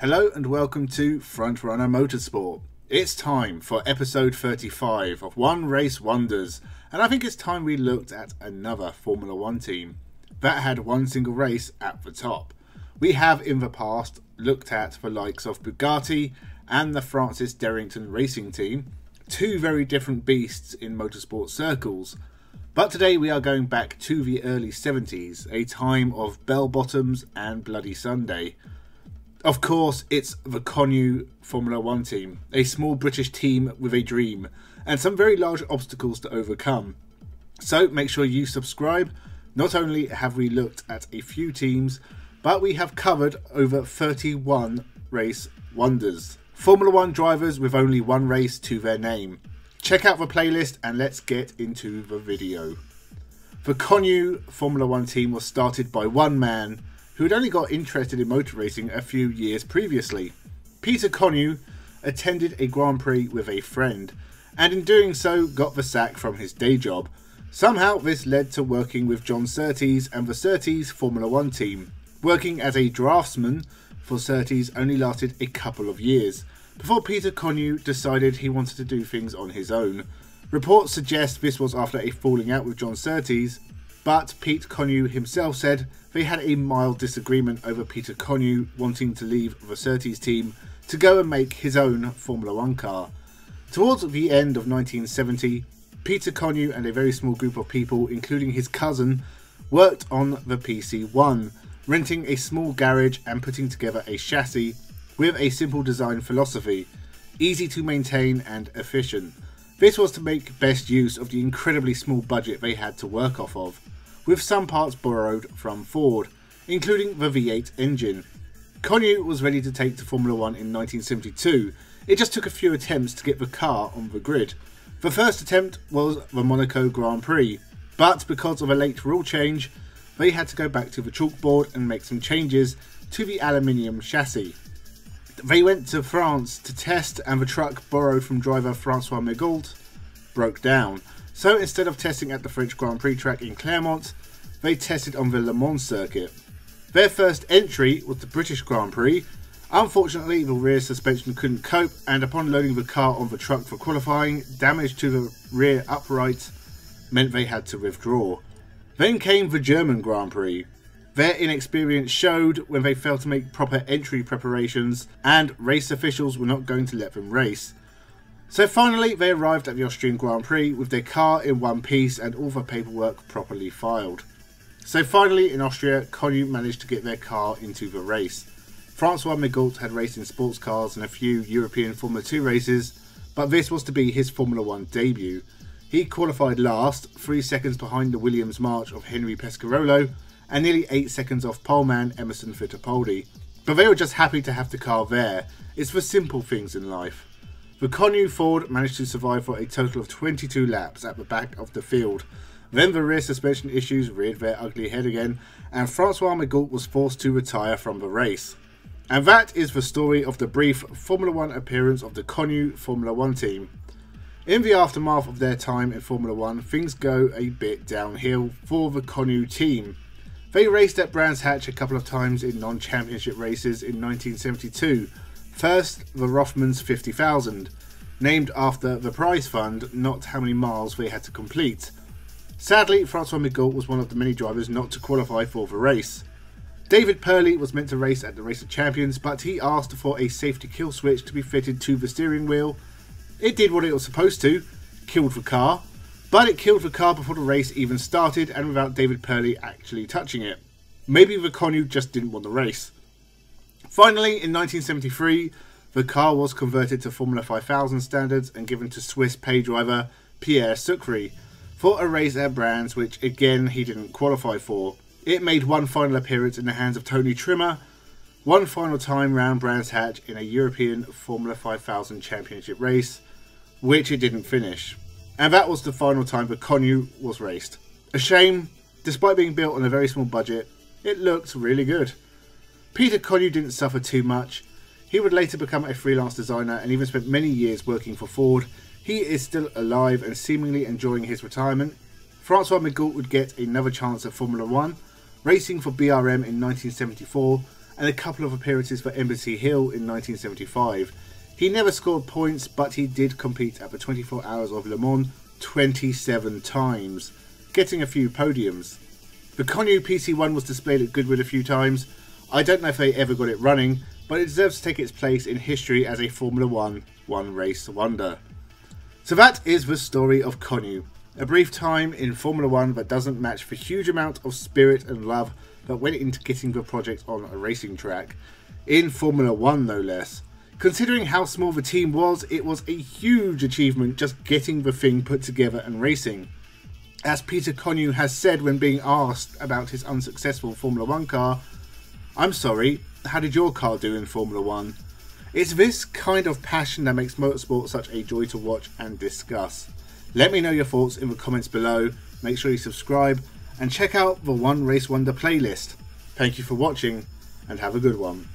Hello and welcome to Frontrunner Motorsport. It's time for episode 35 of One Race Wonders, and I think it's time we looked at another Formula 1 team that had one single race at the top. We have in the past looked at the likes of Bugatti and the Francis Derrington Racing Team, two very different beasts in motorsport circles. But today we are going back to the early 70s, a time of bell-bottoms and Bloody Sunday. Of course, it's the Connew Formula 1 team, a small British team with a dream, and some very large obstacles to overcome. So make sure you subscribe. Not only have we looked at a few teams, but we have covered over 31 race wonders. Formula 1 drivers with only one race to their name. Check out the playlist and let's get into the video. The Connew Formula 1 team was started by one man, who had only got interested in motor racing a few years previously. Peter Connew attended a Grand Prix with a friend, and in doing so got the sack from his day job. Somehow this led to working with John Surtees and the Surtees Formula 1 team. Working as a draftsman for Surtees only lasted a couple of years, before Peter Connew decided he wanted to do things on his own. Reports suggest this was after a falling out with John Surtees, but Pete Connew himself said they had a mild disagreement over Peter Connew wanting to leave the Surtees team to go and make his own Formula 1 car. Towards the end of 1970, Peter Connew and a very small group of people, including his cousin, worked on the PC1, renting a small garage and putting together a chassis with a simple design philosophy, easy to maintain and efficient. This was to make best use of the incredibly small budget they had to work off of, with some parts borrowed from Ford, including the V8 engine. Connew was ready to take to Formula 1 in 1972, it just took a few attempts to get the car on the grid. The first attempt was the Monaco Grand Prix, but because of a late rule change, they had to go back to the chalkboard and make some changes to the aluminium chassis. They went to France to test, and the truck borrowed from driver Francois Migault broke down. So instead of testing at the French Grand Prix track in Clermont, they tested on the Le Mans circuit. Their first entry was the British Grand Prix. Unfortunately, the rear suspension couldn't cope, and upon loading the car on the truck for qualifying, damage to the rear upright meant they had to withdraw. Then came the German Grand Prix. Their inexperience showed when they failed to make proper entry preparations, and race officials were not going to let them race. So finally, they arrived at the Austrian Grand Prix with their car in one piece and all the paperwork properly filed. So finally, in Austria, Connew managed to get their car into the race. Francois Migault had raced in sports cars and a few European Formula 2 races, but this was to be his Formula 1 debut. He qualified last, 3 seconds behind the Williams march of Henry Pescarolo, and nearly 8 seconds off poleman Emerson Fittipaldi. But they were just happy to have the car there. It's for simple things in life. The Connew Ford managed to survive for a total of 22 laps at the back of the field. Then the rear suspension issues reared their ugly head again, and Francois Migault was forced to retire from the race. And that is the story of the brief Formula 1 appearance of the Connew Formula 1 team. In the aftermath of their time in Formula 1, things go a bit downhill for the Connew team. They raced at Brands Hatch a couple of times in non-championship races in 1972. First, the Rothmans 50,000, named after the prize fund, not how many miles they had to complete. Sadly, Francois Migault was one of the many drivers not to qualify for the race. David Purley was meant to race at the Race of Champions, but he asked for a safety kill switch to be fitted to the steering wheel. It did what it was supposed to, killed the car, but it killed the car before the race even started and without David Purley actually touching it. Maybe the Connew just didn't want the race. Finally, in 1973, the car was converted to Formula 5000 standards and given to Swiss pay driver Pierre Sucrey for a race at Brands, which again he didn't qualify for. It made one final appearance in the hands of Tony Trimmer, one final time round Brands Hatch in a European Formula 5000 championship race, which it didn't finish. And that was the final time the Connew was raced. A shame, despite being built on a very small budget, it looked really good. Peter Connew didn't suffer too much. He would later become a freelance designer and even spent many years working for Ford. He is still alive and seemingly enjoying his retirement. Francois Migault would get another chance at Formula 1, racing for BRM in 1974 and a couple of appearances for Embassy Hill in 1975. He never scored points, but he did compete at the 24 Hours of Le Mans 27 times, getting a few podiums. The Connew PC1 was displayed at Goodwood a few times. I don't know if they ever got it running, but it deserves to take its place in history as a Formula 1 One Race Wonder. So that is the story of Connew. A brief time in Formula 1 that doesn't match the huge amount of spirit and love that went into getting the project on a racing track. In Formula 1 no less. Considering how small the team was, it was a huge achievement just getting the thing put together and racing. As Peter Connew has said when being asked about his unsuccessful Formula 1 car, "I'm sorry, how did your car do in Formula 1?" It's this kind of passion that makes motorsport such a joy to watch and discuss. Let me know your thoughts in the comments below, make sure you subscribe and check out the One Race Wonder playlist. Thank you for watching and have a good one.